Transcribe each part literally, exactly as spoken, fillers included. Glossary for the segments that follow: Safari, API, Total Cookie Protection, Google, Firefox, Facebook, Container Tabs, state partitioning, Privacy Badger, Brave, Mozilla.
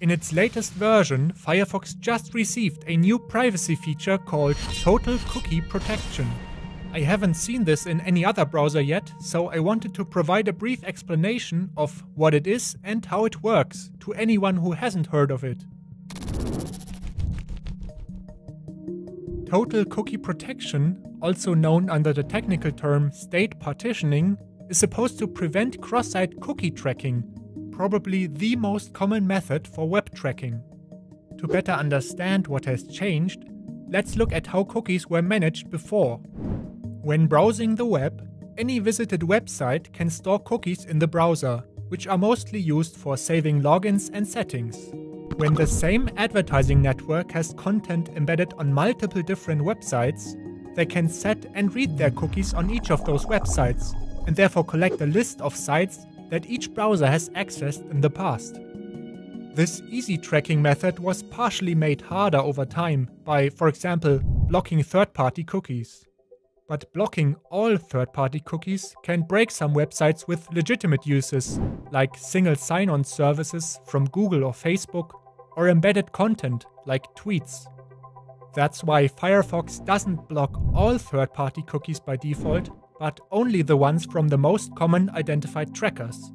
In its latest version, Firefox just received a new privacy feature called Total Cookie Protection. I haven't seen this in any other browser yet, so I wanted to provide a brief explanation of what it is and how it works to anyone who hasn't heard of it. Total Cookie Protection, also known under the technical term state partitioning, is supposed to prevent cross-site cookie tracking, probably the most common method for web tracking. To better understand what has changed, let's look at how cookies were managed before. When browsing the web, any visited website can store cookies in the browser, which are mostly used for saving logins and settings. When the same advertising network has content embedded on multiple different websites, they can set and read their cookies on each of those websites, and therefore collect a list of sites that each browser has accessed in the past. This easy tracking method was partially made harder over time by, for example, blocking third-party cookies. But blocking all third-party cookies can break some websites with legitimate uses, like single sign-on services from Google or Facebook, or embedded content, like tweets. That's why Firefox doesn't block all third-party cookies by default, but only the ones from the most common identified trackers.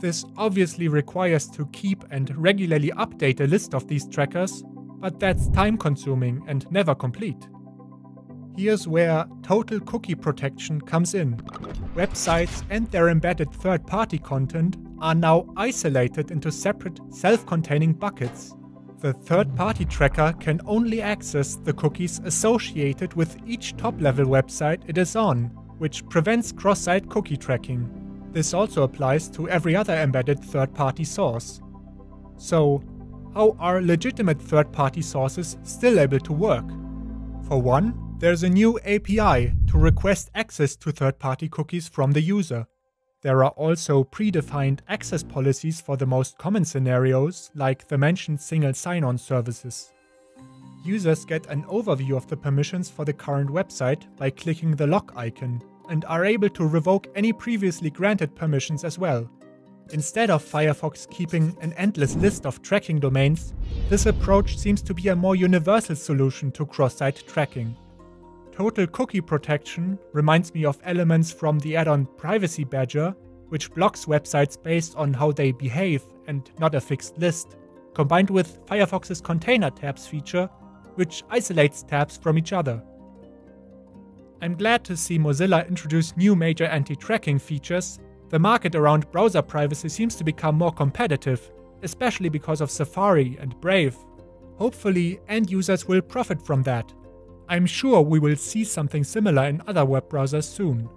This obviously requires to keep and regularly update a list of these trackers, but that's time-consuming and never complete. Here's where Total Cookie Protection comes in. Websites and their embedded third-party content are now isolated into separate, self-containing buckets. The third-party tracker can only access the cookies associated with each top-level website it is on, which prevents cross-site cookie tracking. This also applies to every other embedded third-party source. So, how are legitimate third-party sources still able to work? For one, there's a new A P I to request access to third-party cookies from the user. There are also predefined access policies for the most common scenarios, like the mentioned single sign-on services. Users get an overview of the permissions for the current website by clicking the lock icon, and are able to revoke any previously granted permissions as well. Instead of Firefox keeping an endless list of tracking domains, this approach seems to be a more universal solution to cross-site tracking. Total Cookie Protection reminds me of elements from the add-on Privacy Badger, which blocks websites based on how they behave and not a fixed list, combined with Firefox's Container Tabs feature, which isolates tabs from each other. I'm glad to see Mozilla introduce new major anti-tracking features. The market around browser privacy seems to become more competitive, especially because of Safari and Brave. Hopefully, end users will profit from that. I'm sure we will see something similar in other web browsers soon.